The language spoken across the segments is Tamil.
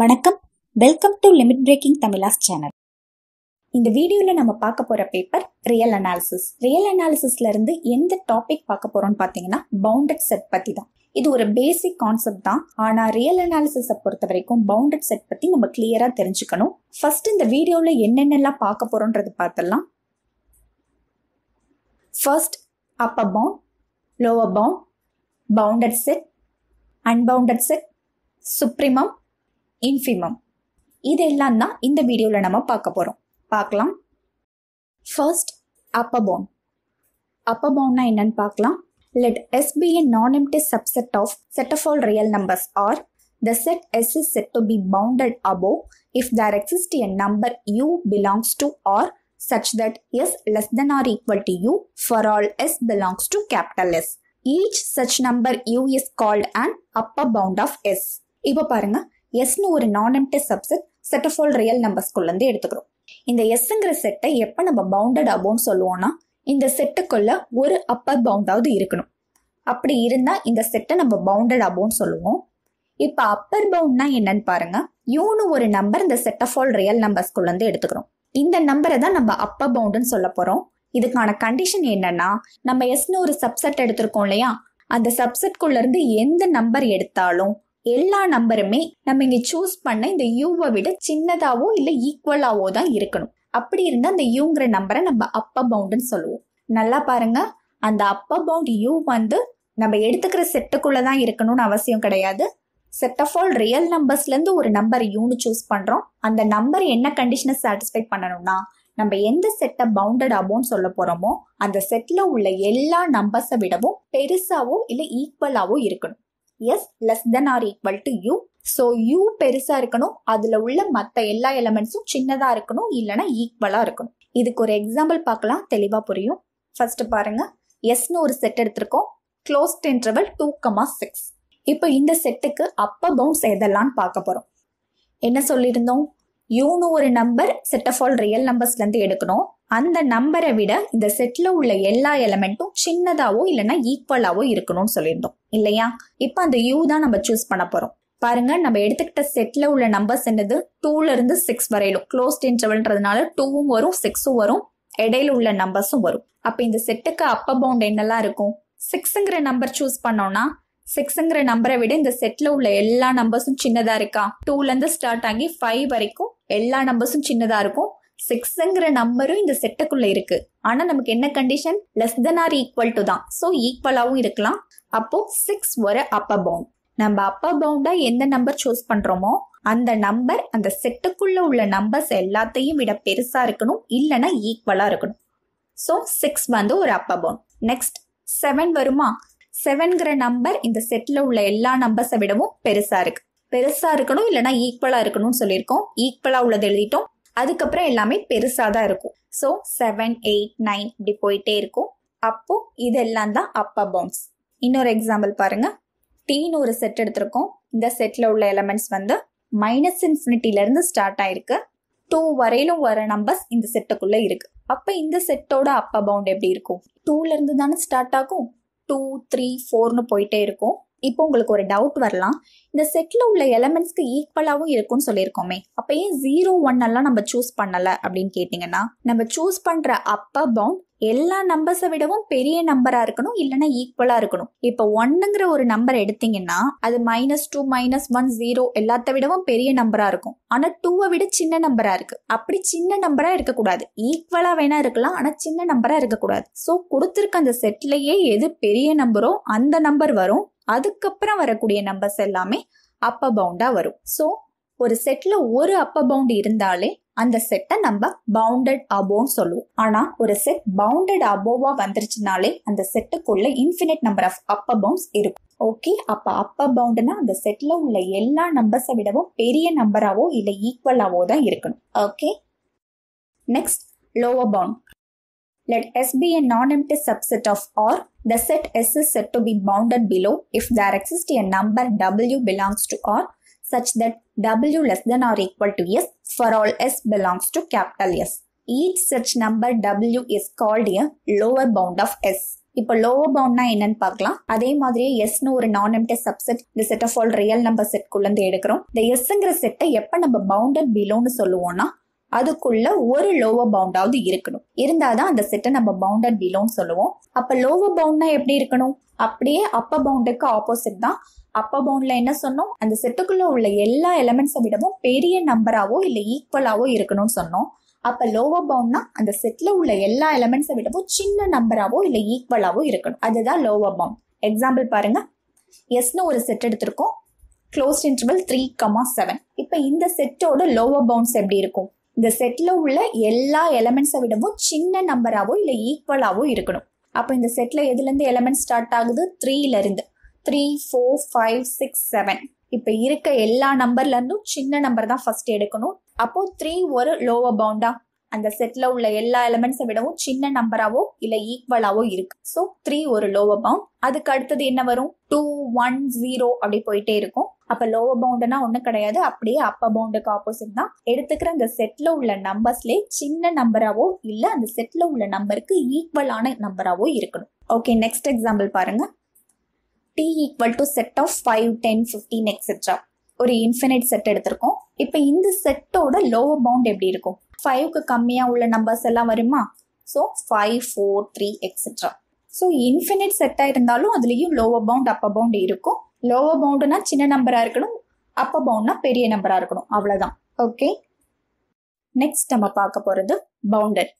வணக்கம், welcome to limit breaking Tamilas channel. இந்த வீடியோவில் நம்ம பார்க்க போகிற பேப்பர் ரியல் அனாலிசிஸ். ரியல் அனாலிசிஸ்லேருந்து எந்த டாபிக் பார்க்க போகிறோம்னு பார்த்தீங்கன்னா பவுண்டட் செட் பற்றி தான். இது ஒரு பேசிக் கான்செப்ட் தான், ஆனால் ரியல் அனாலிசிஸை பொறுத்த வரைக்கும் பவுண்டட் செட் பற்றி நம்ம கிளியராக தெரிஞ்சுக்கணும். ஃபர்ஸ்ட் இந்த வீடியோவில் என்னென்னலாம் பார்க்க போகிறோன்றது பார்த்துடலாம். First upper bound, lower bound, bounded set, unbounded set, supremum, infimum, இதெல்லாம் தான் இந்த வீடியோவில் நம்ம பார்க்க போகிறோம். பார்க்கலாம். First upper bound. அப்பர் பவுண்ட்னா என்னன்னு பார்க்கலாம். Let S be a non-empty subset of set of all real numbers or the set S is said to be bounded above if there exists a number U belongs to R such that S less than or equal to U for all S belongs to capital S. Each such number U is called an upper bound of S. இப்போ பாருங்க, எஸ்னு ஒரு non-empty subset set of all real நம்பர்ஸ்குள்ளேருந்து எடுத்துக்கிறோம். இந்த எஸ்ங்கிற செட்டை எப்போ நம்ம பவுண்டட் அபவுன்னு சொல்லுவோம்னா, இந்த செட்டுக்குள்ள ஒரு அப்பர் பவுண்டாவது இருக்கணும். அப்படி இருந்தால் இந்த செட்டை நம்ம பவுண்டட் அபவுன்னு சொல்லுவோம். இப்போ அப்பர் பவுண்ட்னா என்னன்னு பாருங்க. யூனு ஒரு நம்பர் இந்த செட் ஆஃப் ஆல் ரியல் நம்பர்ஸ்குள்ளேருந்து எடுத்துக்கிறோம். இந்த நம்பரை தான் நம்ம அப்பர் பவுண்டுன்னு சொல்ல போகிறோம். இதுக்கான கண்டிஷன் என்னன்னா, நம்ம எஸ்னு ஒரு சப்செட் எடுத்திருக்கோம் இல்லையா, அந்த சப்செட்குள்ளேருந்து எந்த நம்பர் எடுத்தாலும் எல்லா நம்பருமே நம்ம இங்கே சூஸ் பண்ண இந்த யூவை விட சின்னதாவோ இல்லை ஈக்குவலாவோ தான் இருக்கணும். அப்படி இருந்தால் அந்த யூங்கிற நம்பரை நம்ம அப்பர் பவுண்டுன்னு சொல்லுவோம். நல்லா பாருங்க, அந்த அப்பர் பவுண்ட் யூ வந்து நம்ம எடுத்துக்கிற செட்டுக்குள்ளே தான் இருக்கணும்னு அவசியம் கிடையாது. செட் ஆஃப் ஆல் ரியல் நம்பர்ஸ்லேருந்து ஒரு நம்பர் யூன்னு சூஸ் பண்ணுறோம். அந்த நம்பர் என்ன கண்டிஷனை சாட்டிஸ்ஃபை பண்ணணும்னா, நம்ம எந்த செட்டை பவுண்டட் அபவுன்னு சொல்ல போகிறோமோ அந்த செட்டில் உள்ள எல்லா நம்பர்ஸை விடவும் பெருசாவோ இல்லை ஈக்குவலாவோ இருக்கணும். S less than or equal to you. So you பெருசாக இருக்கணும், அதில் உள்ள மற்ற எல்லா எலமெண்ட்ஸும் சின்னதாக இருக்கணும், இல்லைனா ஈக்குவலாக இருக்கணும். இதுக்கு ஒரு எக்ஸாம்பிள் பார்க்கலாம், தெளிவாக புரியும். ஃபர்ஸ்ட் பாருங்க, எஸ்ன்னு ஒரு செட் எடுத்திருக்கோம். Closed interval 2,6. இப்போ இந்த செட்டுக்கு அப்பர் பவுண்ட்ஸ் எதெல்லாம் பார்க்க போகிறோம். என்ன சொல்லியிருந்தோம்? யூன்னு ஒரு number set of all real நம்பர்ஸ்லேருந்து எடுக்கணும். அந்த நம்பரை விட இந்த செட்டில் உள்ள எல்லா எலமெண்ட்டும் சின்னதாவோ இல்லைனா ஈக்குவலாவோ இருக்கணும்னு சொல்லியிருந்தோம் இல்லையா. இப்போ அந்த யூ தான் நம்ம சூஸ் பண்ண போகிறோம். பாருங்க, நம்ம எடுத்துக்கிட்ட செட்டில் உள்ள நம்பர்ஸ் என்னது, 2லேருந்து 6 வரையிலும். க்ளோஸ்ட் இன்டர்வல்ன்றதுனால 2வும் வரும் 6ம் வரும், இடையில உள்ள நம்பர்ஸும் வரும். அப்போ இந்த செட்டுக்கு அப்பர் பவுண்ட் என்னெல்லாம் இருக்கும்? 6ங்கிற நம்பர் சூஸ் பண்ணோம்னா 6ங்கிற நம்பரை விட இந்த செட்டில் உள்ள எல்லா நம்பர்ஸும் சின்னதாக இருக்கா? 2லேருந்து ஸ்டார்ட் ஆகி 5 வரைக்கும் எல்லா நம்பர்ஸும் சின்னதாக இருக்கும். 6ங்கிற நம்பரும் இந்த செட்டுக்குள்ளே இருக்கு. ஆனால் நமக்கு என்ன கண்டிஷன்? Less than or equal to தான். ஸோ ஈக்குவலாகவும் இருக்கலாம். அப்போ 6 ஒரு அப்பர் பவுண்ட். நம்ம அப்பர் பவுண்டாக எந்த நம்பர் சூஸ் பண்ணுறோமோ அந்த நம்பர் அந்த செட்டுக்குள்ளே உள்ள நம்பர்ஸ் எல்லாத்தையும் விட பெருசாக இருக்கணும், இல்லைனா ஈக்குவலாக இருக்கணும். ஸோ 6 வந்து ஒரு அப்பர் பவுண்ட். நெக்ஸ்ட் 7 வருமா? 7ங்கிற நம்பர் இந்த செட்டில் உள்ள எல்லா நம்பர்ஸை விடவும் பெருசாக இருக்கணும், இல்லைனா ஈக்குவலாக இருக்கணும்னு சொல்லியிருக்கோம். ஈக்குவலாக உள்ளது எழுதிட்டோம். அதுக்கப்புறம் எல்லாமே பெருசாக தான் இருக்கும். ஸோ 7, 8, 9 இப்படி போயிட்டே இருக்கும். அப்போ இதெல்லாம் தான் அப்பர் பவுண்ட்ஸ். இன்னொரு எக்ஸாம்பிள் பாருங்க, டீன்னு ஒரு செட் எடுத்திருக்கோம். இந்த செட்டில் உள்ள எலமெண்ட்ஸ் வந்து -∞ ஸ்டார்ட் ஆயிருக்கு. 2 வரையிலும் வர நம்பர்ஸ் இந்த செட்டுக்குள்ளே இருக்கு. அப்போ இந்த செட்டோட அப்பர் பவுண்ட் எப்படி இருக்கும்? 2லேருந்து தானே ஸ்டார்ட் ஆகும், 2, 3, 4ன்னு போயிட்டே இருக்கும். இப்போ உங்களுக்கு ஒரு டவுட் வரலாம், இந்த செட்டில் உள்ள எலமெண்ட்ஸ்க்கு ஈக்குவலாகவும் இருக்கும்னு சொல்லியிருக்கோமே, அப்போ ஏன் 0, 1 நம்ம சூஸ் பண்ணலை அப்படின்னு கேட்டிங்கன்னா, நம்ம சூஸ் பண்ணுற அப்பர் பவுண்ட் எல்லா நம்பர்ஸை விடவும் பெரிய நம்பராக இருக்கணும், இல்லைனா ஈக்குவலாக இருக்கணும். இப்போ 1ங்கிற ஒரு நம்பர் எடுத்திங்கன்னா அது -2, -1, 0 எல்லாத்த விடவும் பெரிய நம்பராக இருக்கும். ஆனால் 2வை விட சின்ன நம்பராக இருக்குது. அப்படி சின்ன நம்பராக இருக்கக்கூடாது. ஈக்குவலாக வேணா இருக்கலாம், ஆனால் சின்ன நம்பராக இருக்கக்கூடாது. ஸோ கொடுத்துருக்க அந்த செட்லேயே எது பெரிய நம்பரோ அந்த நம்பர் வரும். அதுக்கப்புறம் வரக்கூடிய நம்பர்ஸ் எல்லாமே அப்பர் பவுண்டாக வரும். ஸோ ஒரு செட்டில் ஒரு அப்பர் பவுண்ட் இருந்தாலே அந்த செட்டை நம்ம பவுண்டட் அபோன்னு சொல்லுவோம். ஆனால் ஒரு செட் பவுண்டட் அபோவாக வந்துருச்சுனாலே அந்த செட்டுக்குள்ள infinite number of upper bounds இருக்கும். ஓகே, அப்போ அப்பர் பவுண்டுனா அந்த செட்டில் உள்ள எல்லா நம்பர்ஸை விடவோ பெரிய நம்பராகவோ இல்லை ஈக்குவலாகவோ தான் இருக்கணும். Okay, next lower bound. Let S be a non-empty subset of R. The set S is said to be bounded below if there exists a number W belongs to R such that W less than or equal to S for all S belongs to capital S. Each such number W is called a lower bound of S. இப்போ லோவர் பவுண்ட்னா என்னன்னு பார்க்கலாம். அதே மாதிரியே எஸ்னு ஒரு நான் எம்டி சப்செட், இந்த set of all real number செட்குள்ள இருந்து எடுக்கிறோம். இந்த எஸ்ங்கிற செட்டை எப்ப நம்ம பவுண்டட் பிலோன்னு சொல்லுவோம்னா அதுக்குள்ள ஒரு லோவர் பவுண்டாவது இருக்கணும், இருந்தாதான் அந்த செட்டை நம்ம பவுண்டட் பிலோன்னு சொல்லுவோம். அப்ப லோவர் பவுண்ட்னா எப்படி இருக்கணும்? அப்படியே அப்பர் பவுண்டுக்கு ஆப்போசிட் தான். அப்பர் பவுண்ட்ல என்ன சொன்னோம், அந்த செட்டுக்குள்ள உள்ள எல்லா எலிமெண்ட்ஸை விடவும் பெரிய நம்பராவோ இல்ல ஈக்குவலாவோ இருக்கணும்னு சொன்னோம். அப்ப லோவர் பவுண்ட்னா அந்த செட்ல உள்ள எல்லா எலிமெண்ட்ஸை விடவும் சின்ன நம்பராவோ இல்ல ஈக்குவலாவோ இருக்கணும், அதுதான் லோவர் பவுண்ட். எக்ஸாம்பிள் பாருங்க, எஸ்னு ஒரு செட் எடுத்திருக்கோம், க்ளோஸ்ட் இன்டர்வல் 3,7. இப்ப இந்த செட்டோட லோவர் பவுண்ட்ஸ் எப்படி இருக்கும்? இந்த செட்ல உள்ள எல்லா எலிமெண்ட்ஸை விடவும் சின்ன நம்பராவோ இல்ல ஈக்குவலாவோ இருக்கணும். அப்ப இந்த செட்ல எதுல இருந்து எலிமெண்ட் ஸ்டார்ட் ஆகுது? 3ல இருந்து. 3, 4, 5, 6, 7. இப்ப இருக்க எல்லா நம்பர்ல இருந்தும் சின்ன நம்பர் தான் ஃபர்ஸ்ட் எடுக்கணும். அப்போ 3 ஒரு லோவர் பவுண்டா, அந்த செட்ல உள்ள எல்லா எலிமெண்ட்ஸை விடவும் சின்ன நம்பராவோ இல்ல ஈக்குவலாவோ இருக்கு. ஸோ 3 ஒரு லோவர் பவுண்ட். அதுக்கு அடுத்தது என்ன வரும்? 2, 1, 0 அப்படி போயிட்டே இருக்கும். அப்ப லோவர் பவுண்ட்னா ஒண்ணும் கிடையாது, அப்படியே அப்பர் பவுண்டுக்கு ஆப்போசிட் தான். எடுத்துக்கிற அந்த செட்ல உள்ள நம்பர்ஸ்ல சின்ன நம்பராவோ இல்ல அந்த செட்ல உள்ள நம்பருக்கு ஈக்குவலான நம்பராவோ இருக்கணும். ஓகே, நெக்ஸ்ட் எக்ஸாம்பிள் பாருங்க. T = செட் ஆஃப் 5, 10, 15 எக்ஸெட்ரா ஒரு இன்ஃபினைட் செட் எடுத்திருக்கோம். இப்ப இந்த செட்டோட லோவர் பவுண்ட் எப்படி இருக்கும்? 5க்கு கம்மியா உள்ள நம்பர்ஸ் எல்லாம் வருமா? So 5, 4, 3 etcetera. ஸோ இன்ஃபினைட் செட்டா இருந்தாலும் அதுலயும் லோவர் பவுண்ட் அப்பர் பவுண்ட் இருக்கும். லோவர் பவுண்ட்னா சின்ன நம்பரா இருக்கணும், அப்பர் பவுண்ட்னா பெரிய நம்பரா இருக்கணும், அவ்வளவுதான். ஓகே, நெக்ஸ்ட் நம்ம பார்க்க போறது bounded.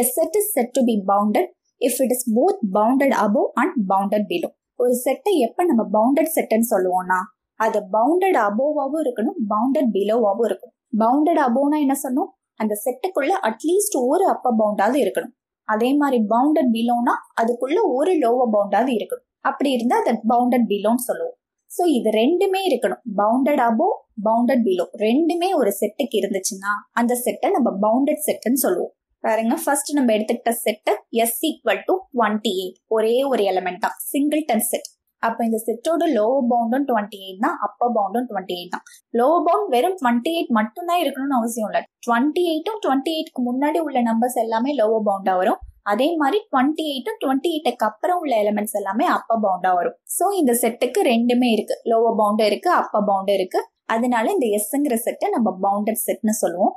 A set is said to be bounded if it is both bounded above and bounded below. ஒரு செட்டை எப்ப நம்ம பவுண்டட் செட்னு சொல்லுவோம்னா அது பவுண்டட் அபோவாவும் இருக்கணும் பவுண்டட் பிலோவாவும் இருக்கும். பவுண்டட் அபோனா என்ன சொன்னோம், அந்த செட்டுக்குள்ள அட்லீஸ்ட் ஒரு அப்பர் பவுண்டாவது இருக்கணும். அதே மாதிரி பவுண்டட் பிலோனா அதுக்குள்ள ஒரு லோவர் பவுண்டாவது இருக்கணும். அப்படி இருந்தா அது பவுண்டட் பிலோன்னு சொல்லுவோம். ஸோ இது ரெண்டுமே இருக்கணும், பவுண்டட் அபோ பவுண்டட் பிலோ ரெண்டுமே ஒரு செட்டுக்கு இருந்துச்சுன்னா அந்த செட்டை நம்ம பவுண்டட் செட்னு சொல்லுவோம். பாருங்க, ஃபர்ஸ்ட் நம்ம எடுத்துக்கிட்ட செட் S = 28, ஒரே ஒரு எலிமெண்ட் தான், சிங்கிள்டன் செட். அப்ப இந்த செட்டோட லோவர் பவுண்டும் 28 தான், அப்பர் பவுண்டும் 28 தான். லோவர் பவுண்ட் வெறும் 28 மட்டும் தான் இருக்கணும்னு அவசியம் இல்லை. 28ம் 28க்கு முன்னாடி உள்ள நம்பர்ஸ் எல்லாமே லோவர் பவுண்டா வரும். அதே மாதிரி 28ம் 28க்கு அப்புறம் உள்ள எலிமெண்ட்ஸ் எல்லாமே அப்பர் பவுண்டா வரும். ஸோ இந்த செட்டுக்கு ரெண்டுமே இருக்கு, லோவர் பவுண்டும் இருக்கு அப்பர் பவுண்டும் இருக்கு. அதனால இந்த எஸ்ங்கிற செட்டை நம்ம பவுண்டட் செட்னு சொல்லுவோம்.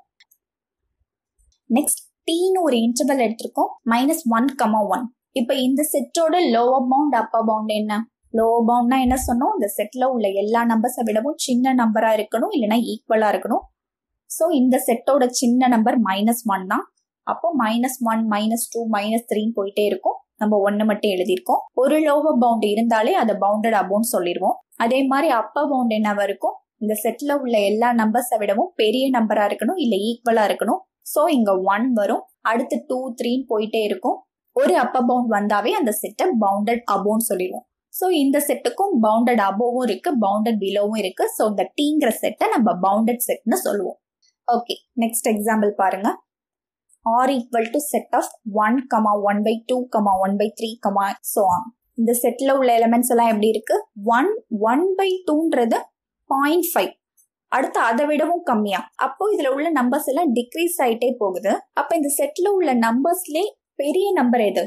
நெக்ஸ்ட், டீன்னு ஒரு இன்டர்வல் எடுத்திருக்கோம், -1, 1. இப்ப இந்த செட்டோட லோவர் பவுண்ட் அப்பர் பவுண்ட் என்ன? லோவர் பவுண்ட்னா என்ன சொன்னோம், இந்த செட்ல உள்ள எல்லா நம்பர்ஸை விடவும் சின்ன நம்பரா இருக்கணும் இல்லைன்னா ஈக்குவலா இருக்கணும். ஸோ இந்த செட்டோட சின்ன நம்பர் -1 தான். அப்போ -1, -2, -3 போயிட்டே இருக்கும். நம்ம 1 மட்டும் எழுதியிருக்கோம். ஒரு லோவர் பவுண்ட் இருந்தாலே அதை பவுண்டட் அபோன்னு சொல்லிடுவோம். அதே மாதிரி அப்பர் பவுண்ட் என்னவா இருக்கும், இந்த செட்ல உள்ள எல்லா நம்பர்ஸை விடவும் பெரிய நம்பரா இருக்கணும் இல்ல ஈக்குவலா இருக்கணும். ஸோ இங்க 1 வரும், அடுத்து 2, 3 போயிட்டே இருக்கும். ஒரு அப்பர் பவுண்ட் வந்தாவே அந்த செட்டை பவுண்டட் அபோன்னு சொல்லிடுவோம். ஸோ இந்த செட்டுக்கும் பவுண்டட் அபோவும் இருக்கு பவுண்டட் பிலோவும் இருக்கு. ஸோ இந்த டீங்கிற செட்டை நம்ம பவுண்டட் செட்னு சொல்லுவோம். ஓகே, நெக்ஸ்ட் எக்ஸாம்பிள் பாருங்க. R = செட் ஆஃப் 1, 1/2, 1/3, ஸோ இந்த செட்ல உள்ள எலிமெண்ட்ஸ் எல்லாம் எப்படி இருக்கு? 1, 1/2ன்றது 0.5, அடுத்து அதை விடவும் கம்மியா. அப்போ இதுல உள்ள நம்பர்ஸ் எல்லாம் டிக்ரீஸ் ஆயிட்டே போகுது. அப்ப இந்த செட்ல உள்ள நம்பர்ஸ்லயே பெரிய நம்பர் எது?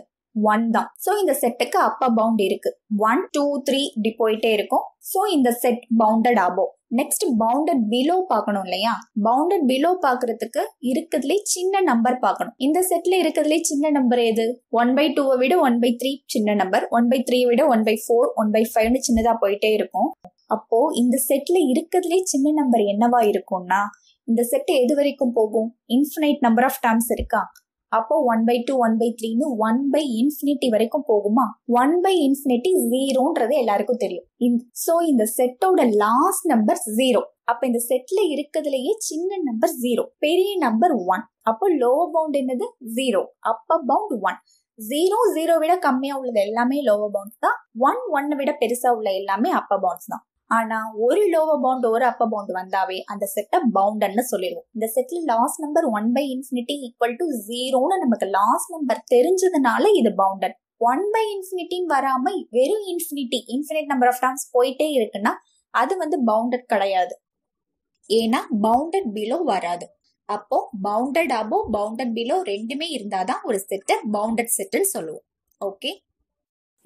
1 தான். சோ இந்த செட்டுக்கு அப்பர் பவுண்ட் இருக்கு, 1, 2, 3 இப்படி போயிட்டே இருக்கும். சோ இந்த set bounded above. Next bounded below பாக்கணும் இல்லையா? பவுண்டட் பிலோ பாக்குறதுக்கு இருக்கிறதுலே சின்ன நம்பர் பாக்கணும். இந்த செட்ல இருக்கிறதுலே சின்ன நம்பர் எது? 1/2 விட 1/3 சின்ன நம்பர், 1/3 விட 1/4, 1/5ன்னு சின்னதா போயிட்டே இருக்கும். அப்போ இந்த செட்ல இருக்கிறதுலே சின்ன நம்பர் என்னவா இருக்கும்னா, இந்த செட் எது வரைக்கும் போகும்? இன்ஃபினைட் நம்பர் ஆஃப் டேர்ம்ஸ் இருக்கா? அப்போ 1/2, 1/3ன்னு 1/∞ வரைக்கும் போகுமா? 1/∞ 0ன்றது எல்லாருக்கும் தெரியும். சோ இந்த செட்டோட லாஸ்ட் நம்பர் 0. அப்ப இந்த செட்ல இருக்கிறதுலயே சின்ன நம்பர் 0, பெரிய நம்பர் 1. அப்போ லோவர் பவுண்ட் என்னது? 0, அப்பர் பவுண்ட் 1. 0, 0 விட கம்மியா உள்ளது எல்லாமே லோவர் பவுண்ட்ஸ் தான். 1, 1 விட பெருசா உள்ள எல்லாமே அப்பர் பவுண்ட்ஸ் தான். ஆனா ஒரு லோவர் பவுண்ட் ஒரு அப்பர் பவுண்ட் வந்தாவே அந்த செட்டை பவுண்டட்னு சொல்லிடுவோம். இந்த செட்ல லாஸ்ட் நம்பர் 1/∞ = 0ன்னு நமக்கு லாஸ்ட் நம்பர் தெரிஞ்சதுனால இது பவுண்டட். 1/∞ வராம வெறும் இன்ஃபினிட் நம்பர் ஆஃப் டைம்ஸ் போயிட்டே இருக்குன்னா அது வந்து பவுண்டட் கிடையாது, ஏன்னா பவுண்டட் பிலோ வராது. அப்போ பவுண்டட் அபோ பவுண்டட் பிலோ ரெண்டுமே இருந்தாதான் ஒரு செட்டை பவுண்டட் செட்டுன்னு சொல்லுவோம். ஓகே.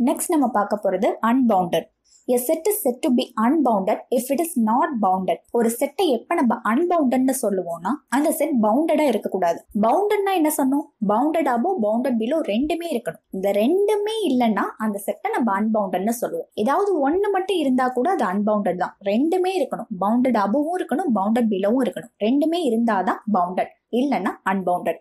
நெக்ஸ்ட் நம்ம பார்க்க போகிறது unbounded. A set is said to be unbounded if it is not bounded. ஒரு செட்டை எப்ப நம்ம அன்பவுண்டட்னு சொல்லுவோம்னா அந்த செட் பவுண்டடா இருக்கக்கூடாது. பவுண்டட்னா என்ன சொன்னோம்? பவுண்டட் அபோ பவுண்டட் பிலோ ரெண்டுமே இருக்கணும். இந்த ரெண்டுமே இல்லைன்னா அந்த செட்டை நம்ம அன்பவுண்டட்னு சொல்லுவோம். ஏதாவது ஒன்னு மட்டும் இருந்தா கூட அது அன்பவுண்டட் தான். ரெண்டுமே இருக்கணும், பவுண்டட் அபோவும் இருக்கணும் பவுண்டட் பிலோவும் இருக்கணும். ரெண்டுமே இருந்தாதான் பவுண்டட், இல்லைன்னா அன்பவுண்டட்.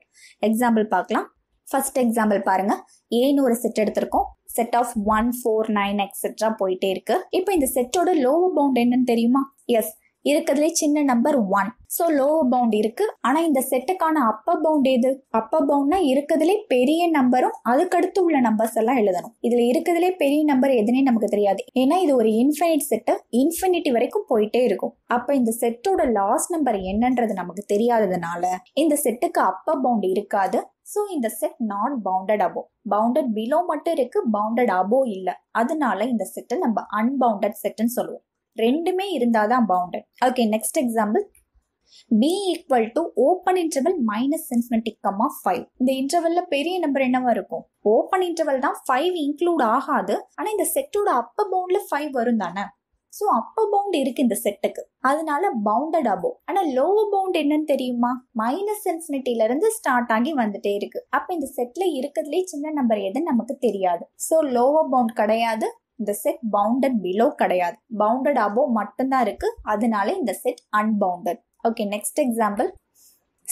எக்ஸாம்பிள் பார்க்கலாம். ஃபர்ஸ்ட் எக்ஸாம்பிள் பாருங்க. ஏன்னு ஒரு செட் எடுத்திருக்கோம். செட் ஆஃப் 1, 4, 9 எக்ஸெட்ரா போயிட்டே இருக்கு. இப்போ இந்த செட்டோட லோவர் பவுண்ட் என்னன்னு தெரியுமா? எஸ், இருக்கிறதுலே சின்ன நம்பர் 1. ஸோ லோவர் பவுண்ட் இருக்கு. ஆனா இந்த செட்டுக்கான அப்பர் பவுண்ட் எது? அப்பர் பவுண்ட்னா இருக்கிறதுலே பெரிய நம்பரும் அதுக்கடுத்து உள்ள நம்பர்ஸ் எல்லாம் எழுதணும். இதுல இருக்கிறதுலே பெரிய நம்பர் எதுனே நமக்கு தெரியாது, ஏன்னா இது ஒரு இன்ஃபினிட் செட்டு. இன்ஃபினிட்டி வரைக்கும் போயிட்டே இருக்கும். அப்ப இந்த செட்டோட லாஸ்ட் நம்பர் என்னன்றது நமக்கு தெரியாததுனால இந்த செட்டுக்கு அப்பர் பவுண்ட் இருக்காது. ஸோ இந்த set not bounded above, bounded below மட்டும் இருக்கு, பவுண்டட் அபோ இல்லை. அதனால இந்த செட்டை நம்ம அன்பவுண்டட் செட்னு சொல்லுவோம். ரெண்டுமே இருந்தாதான் bounded. Okay, next example. B equal to open interval minus infinity, 5. இந்த இன்டர்வல்ல பெரிய நம்பர் என்னவா இருக்கும்? ஓப்பன் இன்டர்வல் தான், 5 இன்க்ளூட் ஆகாது. ஆனா இந்த செட்டோட அப்பர் பவுண்ட்ல 5 வரும் தானே. ஸோ அப்பர் பவுண்ட் இருக்கு இந்த செட்டுக்கு, அதனால பவுண்டட் அபோ. ஆனா லோவர் பவுண்ட் என்னன்னு தெரியுமா? மைனஸ் இன்ஃபினிட்டில இருந்து ஸ்டார்ட் ஆகி வந்துட்டே இருக்கு. அப்ப இந்த செட்ல இருக்கிறதுலே சின்ன நம்பர் எதுன்னு நமக்கு தெரியாது. ஸோ லோவர் பவுண்ட் கிடையாது, இந்த செட் பவுண்டட் பிலோ கிடையாது, பவுண்டட் அபோ மட்டும்தான் இருக்கு. அதனால இந்த set unbounded. Okay, next example.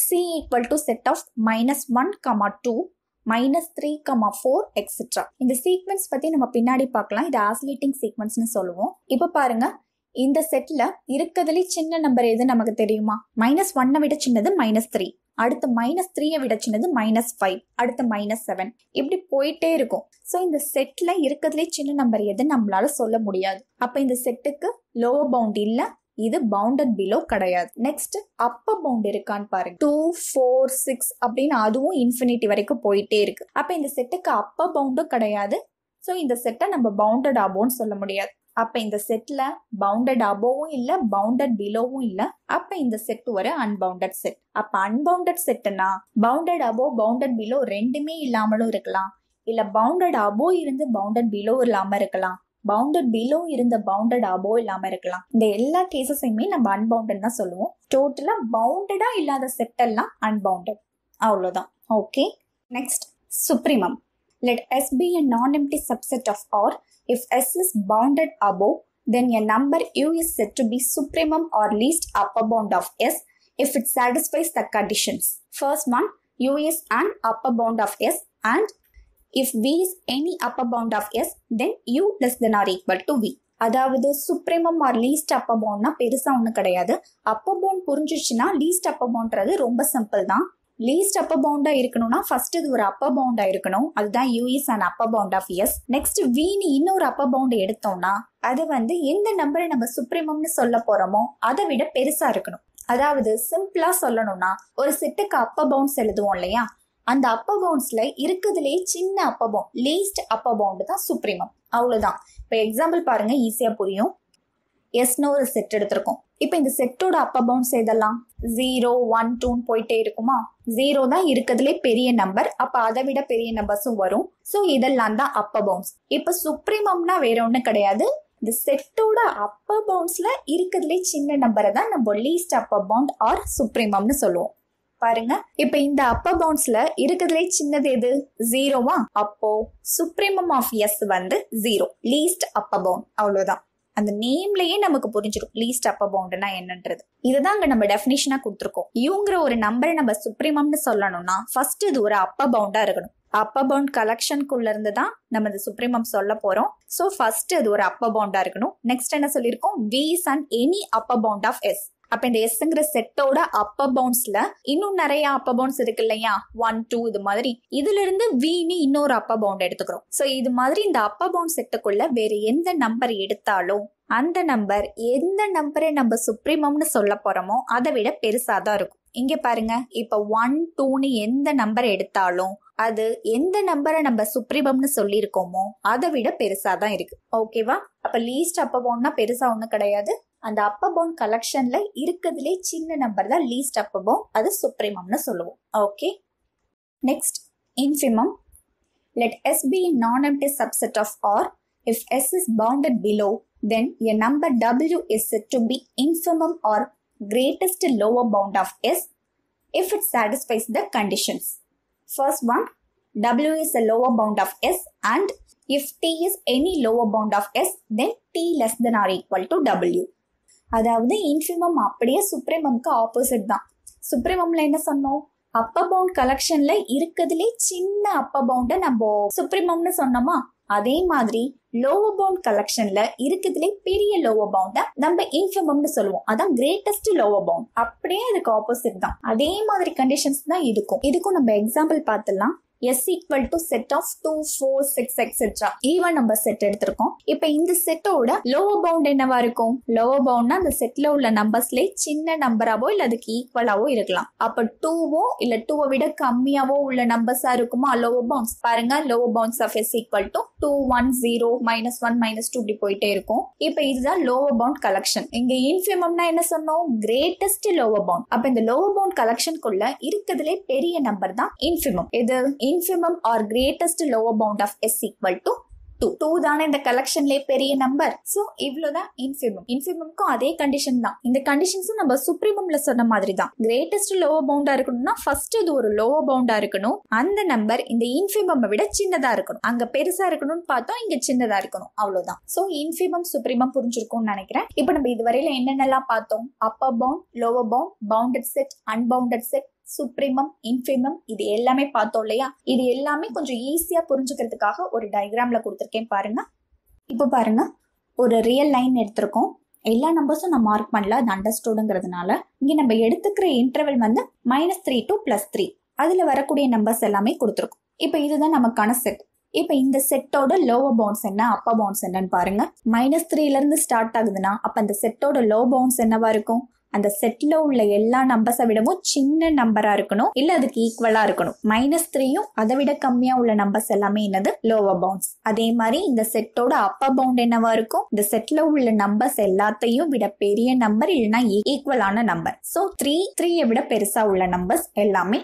C equal to set of -1, 2 -3, 4 etcetera. இந்த சீக்வன்ஸ் பத்தி நம்ம பின்னாடி பார்க்கலாம். இது ஆசிலேட்டிங் சீக்வன்ஸ்னு சொல்லுவோம். இப்ப பாருங்க, இந்த செட்ல இருக்கிறதுல சின்ன நம்பர் எது நமக்கு தெரியுமா? -1 விட சின்னது -3, அடுத்து -3 விட சின்னது -5, அடுத்து -7, இப்படி போயிட்டே இருக்கும். ஸோ இந்த செட்ல இருக்கிறதுல சின்ன நம்பர் எது நம்மளால சொல்ல முடியாது. அப்ப இந்த செட்டுக்கு லோவர் பவுண்ட் இல்ல, இது பவுண்டட் பிலோ கிடையாது. நெக்ஸ்ட் அப்பர் பவுண்ட் இருக்கான்னு பாருங்க. 2, 4, 6 அப்படின்னு அதுவும் இன்ஃபினிட்டி வரைக்கும் போயிட்டே இருக்கு. அப்ப இந்த செட்டுக்கு அப்பர் பவுண்டும் கிடையாது. ஸோ இந்த செட்டை நம்ம பவுண்டட் அபோன்னு சொல்ல முடியாது. அப்ப இந்த செட்ல பவுண்டட் அபோவும் இல்ல பவுண்டட் பிலோவும் இல்ல. அப்ப இந்த செட் ஒரு அன்பவுண்டட் செட். அப்ப அன்பவுண்டட் செட்னா பவுண்டட் அபோ பவுண்டட் பிலோ ரெண்டுமே இல்லாமலும் இருக்கலாம், இல்ல பவுண்டட் அபோ இருந்து பவுண்டட் பிலோ இல்லாம இருக்கலாம், பவுண்டட் பிலோ இருந்த பவுண்டட் அபோ இல்லாம இருக்கலாம். இந்த எல்லா கேசஸையுமே நம்ம அன்பவுண்டட் தான் சொல்லுவோம். டோட்டலா பவுண்டடா இல்லாத செட் எல்லாம் அன்பவுண்டட், அவ்வளவுதான். Okay, next supremum. Let S be a non-empty subset of R. If S is bounded above, then a number U is said to be supremum or least upper bound of S if it satisfies the conditions. First one, U is an upper bound of S, and if V is any upper bound of S, then U less than or equal to V. அதாவது சுப்ரீமம் ஆர் லீஸ்ட் அப்பர் பவுண்ட்னா பெருசா ஒண்ணு கிடையாது. அப்பர் பவுண்ட் புரிஞ்சிச்சுன்னா லீஸ்ட் அப்பர் பவுண்ட்றது ரொம்ப சிம்பிள் தான். லீஸ்ட் அப்பர் பவுண்டா இருக்கணும்னா ஃபர்ஸ்ட் இது ஒரு அப்பர் பவுண்டா இருக்கணும். அதுதான் U is an upper bound of S. Next Vனு இன்னொரு அப்பர் பவுண்ட் எடுத்தோம்னா அது எந்த நம்பரை நம்ம சுப்ரீமம்னு சொல்ல போறோமோ அதை விட பெருசா இருக்கணும். அதாவது சிம்பிளா சொல்லணும்னா ஒரு செட்டுக்கு அப்பர் பவுண்ட்ஸ் எழுதுவோம் இல்லையா, அந்த அப்பர் பவுண்ட்ஸ்ல இருக்கிறதுலேயே சின்ன upper bound least upper bound தான் சுப்ரீமம், அவ்வளவுதான். இப்ப எக்ஸாம்பிள் பாருங்க, ஈஸியா புரியும். எஸ்னு ஒரு செட் எடுத்திருக்கோம். இப்ப இந்த செட்டோட அப்பர் பவுண்ட்ஸ் எதெல்லாம்? 0, 1, 2 போயிட்டே இருக்குமா? 0 தான் இருக்கிறதுலே பெரிய நம்பர், அப்ப அதை விட பெரிய நம்பர்ஸும் வரும். சோ இதெல்லாம் தான் அப்பர் பவுண்ட்ஸ். இப்ப சுப்ரீமம்னா வேற ஒண்ணு கிடையாது, இந்த செட்டோட அப்பர் பவுண்ட்ஸ்ல இருக்கிறதுலே சின்ன நம்பரை தான் நம்ம லீஸ்ட் அப்பர் பவுண்ட் ஆர் சுப்ரீமம்னு சொல்லுவோம். பாருங்க, இப்ப இந்த அப்பர் பவுண்ட்ஸ்ல இருக்கிறதுலே சின்னது எது? 0வா? அப்போ supremum of S 0, least upper bound, அவ்வளவுதான். அந்த நேம்லயே நமக்கு புரிஞ்சிடும் லீஸ்ட் அப்பர் பவுண்ட்னா என்னன்றது. இதுதான் அங்க நம்ம டெஃபினிஷனா கொடுத்துருக்கோம். இவங்கிற ஒரு நம்பரை நம்ம சுப்ரீமம்னு சொல்லணும்னா ஃபர்ஸ்ட் இது ஒரு அப்பர் பவுண்டா இருக்கணும். அப்பர் பவுண்ட் கலெக்ஷனுக்குள்ள இருந்து தான் நம்ம இந்த சுப்ரீமம் சொல்ல போறோம். சோ ஃபர்ஸ்ட் அது ஒரு அப்பர் பவுண்டா இருக்கணும். நெக்ஸ்ட் என்ன சொல்லியிருக்கோம்? V is an any upper bound of S. அப்ப இந்த எஸ்ங்கிற செட்டோட அப்பர் பவுண்ட்ஸ்ல இன்னும் நிறைய அப்பர் பவுண்ட்ஸ் இருக்கு இல்லையா, 1, 2 இது மாதிரி. இதுல இருந்து வீணு இன்னொரு அப்பர் பவுண்ட் எடுத்துக்கிறோம். சோ இது மாதிரி இந்த அப்பர் பவுண்ட் செட்டுக்குள்ள வேற எந்த நம்பர் எடுத்தாலும் அந்த நம்பர் எந்த நம்பரை நம்ம சுப்ரீமம்னு சொல்ல போறோமோ அதை விட பெருசாதான் இருக்கும். இங்க பாருங்க, இப்ப 1, 2ன்னு எந்த நம்பர் எடுத்தாலும் அது எந்த நம்பரை நம்ம சுப்ரீமம்னு சொல்லியிருக்கோமோ அதை விட பெருசாதான் இருக்கு. ஓகேவா? அப்ப லீஸ்ட் அப்பர் பவுண்ட்னா பெருசா ஒண்ணும் கிடையாது. அந்த அப்பர் பவுண்ட் கலெக்ஷன்ல இருக்கிறதுலே சின்ன நம்பர் தான் லீஸ்ட் அப்பர் பவுண்ட், அது சுப்ரீமம்னு சொல்லுவோம். Okay, next infimum. Let S be a non-empty subset of R. If S is bounded below, then a number W is said to be infimum or greatest lower bound of S if it satisfies the conditions. First one, W is the lower bound of S, and if T is any lower bound of S, then T less than or equal to W. அதாவது infimum அப்படியே சுப்ரீமம்க்கு ஆப்போசிட் தான். சுப்ரீமம்ல என்ன சொன்னோம்? அப்பர் பவுண்ட் கலெக்ஷன்ல இருக்கிறதுலே சின்ன அப்பர் பவுண்டை நம்ம சுப்ரீமம்னு சொன்னோமா, அதே மாதிரி லோவர் பவுண்ட் கலெக்ஷன்ல இருக்கிறதுலே பெரிய லோவர் பவுண்டை நம்ம இன்ஃபிமம்னு சொல்லுவோம். அதான் கிரேட்டஸ்ட் லோவர் பவுண்ட். அப்படியே இதுக்கு ஆப்போசிட் தான், அதே மாதிரி கண்டிஷன்ஸ் தான் இருக்கும். இதுக்கும் நம்ம எக்ஸாம்பிள் பார்த்துலாம். S equal to set of 2, 4, 6, etc. even number set எடுத்திருக்கோம். இப்ப இந்த செட்டோட லோவர் பவுண்ட் என்னவா இருக்கும்? லோவர் பவுண்ட்னா அந்த செட்ல உள்ள நம்பர்ஸ்ல சின்ன நம்பராவோ இல்ல அதுக்கு ஈக்குவலாவோ இருக்கலாம். அப்ப 2வோ இல்ல 2வை விட கம்மியாவோ உள்ள நம்பர்ஸா இருக்குமா லோவர் பவுண்ட்ஸ்? பாருங்க, lower bounds of S equal to 2, 1, 0, minus 1, minus 2 இப்படி போயிட்டே இருக்கும். இப்ப இதுதான் லோவர் பவுண்ட் கலெக்ஷன். இங்க இன்ஃபிமம்னா என்ன சொன்னோம்? Greatest lower bound. அப்ப இந்த லோவர் பவுண்ட் கலெக்ஷனுக்குள்ள இருக்கிறதுலே பெரிய நம்பர் தான் இன்ஃபிமம். இது infimum or greatest lower bound of S equal to 2. 2 தான இந்த கலெக்ஷன்லயே பெரிய நம்பர். சோ இவ்ளோதான் infimum. infimumக்கு அதே கண்டிஷன் தான். இந்த கண்டிஷன்ஸும் நம்ம சுப்ரீமம்ல சொன்ன மாதிரி தான். கிரேட்டஸ்ட் லோவர் பவுண்டா இருக்கணும்னா ஃபர்ஸ்ட் இது ஒரு லோவர் பவுண்டா இருக்கணும், அந்த நம்பர் இந்த infimum விட சின்னதா இருக்கணும். அங்க பெருசா இருக்கணும்னு பார்த்தோம், இங்க சின்னதா இருக்கணும், அவ்வளவுதான். சோ infimum சுப்ரீமம் புரிஞ்சிருக்கும்னு நினைக்கிறேன். இப்போ நம்ம இதுவரையில என்னென்னலாம் பார்த்தோம்? Upper bound, lower bound, bounded set, unbounded set, supremum, infimum, இது எல்லாமே பார்த்தோம் இல்லையா? இது எல்லாமே கொஞ்சம் ஈஸியா புரிஞ்சுக்கிறதுக்காக ஒரு டயக்ராம்ல கொடுத்துருக்கேன் பாருங்க. இப்போ பாருங்க, ஒரு ரியல் லைன் எடுத்திருக்கோம். எல்லா நம்பர்ஸும் நான் மார்க் பண்ணல, அது அண்டர்ஸ்டூடுங்கிறதுனால. இங்க நம்ம எடுத்துக்கிற இன்டர்வல் வந்து -3 to +3, அதுல வரக்கூடிய நம்பர்ஸ் எல்லாமே கொடுத்துருக்கோம். இப்போ இதுதான் நமக்கான செட். இப்ப இந்த செட்டோட லோவர் பவுண்ட்ஸ் என்ன, அப்பர் பவுண்ட்ஸ் என்னன்னு பாருங்க. -3ல இருந்து ஸ்டார்ட் ஆகுதுன்னா அப்ப அந்த செட்டோட லோவர் பவுண்ட்ஸ் என்னவா இருக்கும்? அந்த செட்ல உள்ள எல்லா நம்பர்ஸை விடவும் சின்ன நம்பரா இருக்கணும், இல்ல அதுக்கு ஈக்குவலா இருக்கணும். -3யும் அதை விட கம்மியா உள்ள நம்பர்ஸ் எல்லாமே என்னது? Lower bounds. அதே மாதிரி இந்த செட்டோட அப்பர் பவுண்ட் என்னவா இருக்கும்? இந்த செட்ல உள்ள நம்பர்ஸ் எல்லாத்தையும் விட பெரிய நம்பர், இல்லைன்னா ஈக்குவலான நம்பர். சோ 3 3யை விட பெருசா உள்ள நம்பர்ஸ் எல்லாமே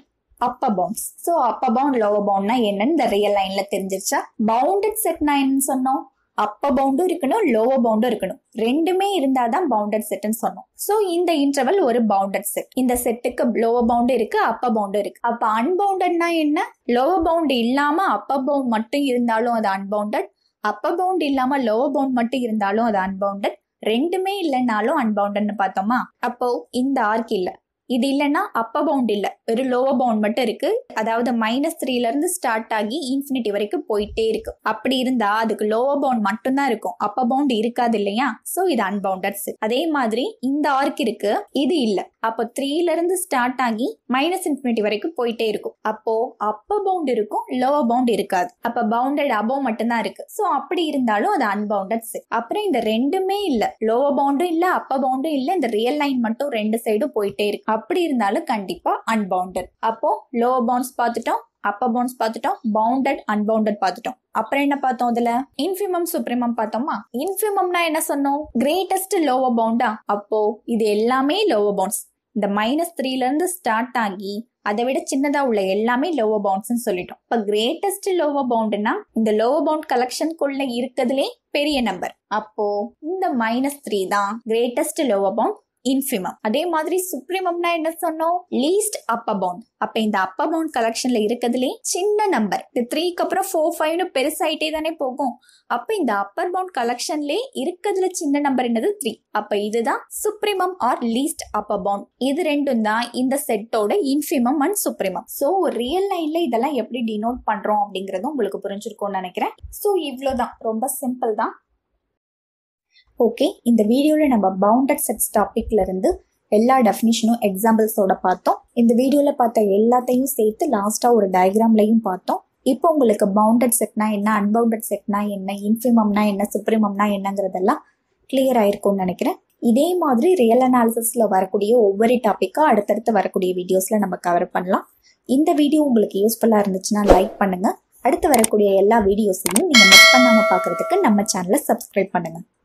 upper bounds. So upper bound lower பவுண்ட்னா என்னன்னு இந்த ரியல் லைன்ல தெரிஞ்சிருச்சா? பவுண்டட் செட்னா என்னன்னு சொன்னோம்? அப்பர் பவுண்டும் இருக்கணும், லோவர் பவுண்டும் இருக்கணும், ரெண்டுமே இருந்தாதான் பவுண்டட் செட்னு சொன்னோம். சோ இந்த இன்டர்வல் ஒரு பவுண்டட் செட். இந்த செட்டுக்கு லோவர் பவுண்ட் இருக்கு, அப்பர் பவுண்ட் இருக்கு. அப்ப அன்பவுண்டட்னா என்ன? லோவர் பவுண்ட் இல்லாம அப்பர் பவுண்ட் மட்டும் இருந்தாலும் அது அன்பவுண்டட், அப்பர் பவுண்ட் இல்லாம லோவர் பவுண்ட் மட்டும் இருந்தாலும் அது அன்பவுண்டட், ரெண்டுமே இல்லைனாலும் அன்பவுண்டட்னு பார்த்தோமா? அப்போ இந்த ஆர்க் இல்ல, இது இல்லைன்னா அப்பர் பவுண்ட் இல்ல, ஒரு லோவர் பவுண்ட் மட்டும் இருக்கு. அதாவது -3ல இருந்து ஸ்டார்ட் ஆகி இன்ஃபினிட்டி வரைக்கும் போயிட்டே இருக்கு. அப்படி இருந்தா அதுக்கு லோவர் பவுண்ட் மட்டும் தான் இருக்கும், அப்பர் பவுண்ட் இருக்காது இல்லையா? சோ இது அன்பவுண்டட் செட். அதே மாதிரி இந்த ஆர்க் இருக்கு, இது இல்ல. அப்போ 3ல இருந்து ஸ்டார்ட் ஆகி -∞ வரைக்கும் போயிட்டே இருக்கும். அப்போ அப்பர் பவுண்ட் இருக்கும், லோவர் பவுண்ட் இருக்காது. அப்ப பவுண்டட் அபோவ் மட்டும்தான் இருக்கு. சோ அப்படி இருந்தாலும் அது அன்பவுண்டட் செட். அப்புறம் இந்த ரெண்டுமே இல்ல, லோவர் பவுண்டும் இல்ல, அப்பர் பவுண்டும் இல்ல, இந்த ரியல் லைன் மட்டும் ரெண்டு சைடும் போயிட்டே இருக்கு. அப்படி இருந்தாலும் கண்டிப்பா அன்பவுண்டட். அப்போ லோவர் பவுண்ட்ஸ் பார்த்துட்டோம், அப்பர் பவுண்ட்ஸ் பார்த்துட்டோம், பவுண்டட் அன்பவுண்டட் பார்த்துட்டோம். அப்புறம் என்ன பார்த்தோம்? அதுல இன்ஃபிமம் சுப்ரீமம் பார்த்தோமா? இன்ஃபிமம்னா என்ன சொன்னோம்? கிரேட்டஸ்ட் லோவர் பவுண்டா? அப்போ இது எல்லாமே லோவர் பவுண்ட்ஸ். இந்த -3ல இருந்து ஸ்டார்ட் ஆகி அதை விட சின்னதா உள்ள எல்லாமே லோவர் பவுண்ட்ஸ் சொல்லிட்டோம். இப்ப கிரேட்டஸ்ட் லோவர் பவுண்ட்னா இந்த லோவர் பவுண்ட் கலெக்ஷனுக்குள்ள இருக்கிறதுலே பெரிய நம்பர். அப்போ இந்த -3 தான் கிரேட்டஸ்ட் லோவர் பவுண்ட், இன்ஃபிமம். அதே மாதிரி சுப்ரீமம்னா என்ன சொன்னோம்? Least upper bound. அப்ப இந்த அப்பர் பவுண்ட் கலெக்ஷன்ல இருக்கிறதுலே சின்ன நம்பர். இந்த 3க்கு அப்புறம் 4, 5 பெருசாயிட்டே தானே போகும். அப்ப இந்த அப்பர் பவுண்ட் கலெக்ஷன்ல இருக்கிறதுல சின்ன நம்பர் என்னது? 3. அப்ப இதுதான் supremum or least upper bound. இது ரெண்டும் தான் இந்த செட்டோட infimum and supremum. So real லைன்ல இதெல்லாம் எப்படி டினோட் பண்றோம் அப்படிங்கறதும் உங்களுக்கு புரிஞ்சிருக்கும்னு நினைக்கிறேன். சோ இவ்வளவுதான், ரொம்ப சிம்பிள் தான். ஓகே, இந்த வீடியோவில் நம்ம பவுண்டட் செட்ஸ் டாபிக்ல இருந்து எல்லா டெஃபினிஷனும் எக்ஸாம்பிள்ஸோட பார்த்தோம். இந்த வீடியோவில் பார்த்த எல்லாத்தையும் சேர்த்து லாஸ்ட்டாக ஒரு டயக்ராம்லையும் பார்த்தோம். இப்போ உங்களுக்கு பவுண்டட் செட்னா என்ன, அன்பவுண்டட் செட்னா என்ன, இன்ஃபிமம்னா என்ன, சுப்ரீமம்னா என்னங்கிறதெல்லாம் கிளியர் ஆயிருக்கும்னு நினைக்கிறேன். இதே மாதிரி ரியல் அனாலிசிஸ்ல வரக்கூடிய ஒவ்வொரு டாப்பிக்காக அடுத்தடுத்து வரக்கூடிய வீடியோஸ்ல நம்ம கவர் பண்ணலாம். இந்த வீடியோ உங்களுக்கு யூஸ்ஃபுல்லாக இருந்துச்சுன்னா லைக் பண்ணுங்க. அடுத்து வரக்கூடிய எல்லா வீடியோஸையும் நீங்கள் மிஸ் பண்ணாமல் பார்க்குறதுக்கு நம்ம சேனலை சப்ஸ்கிரைப் பண்ணுங்க.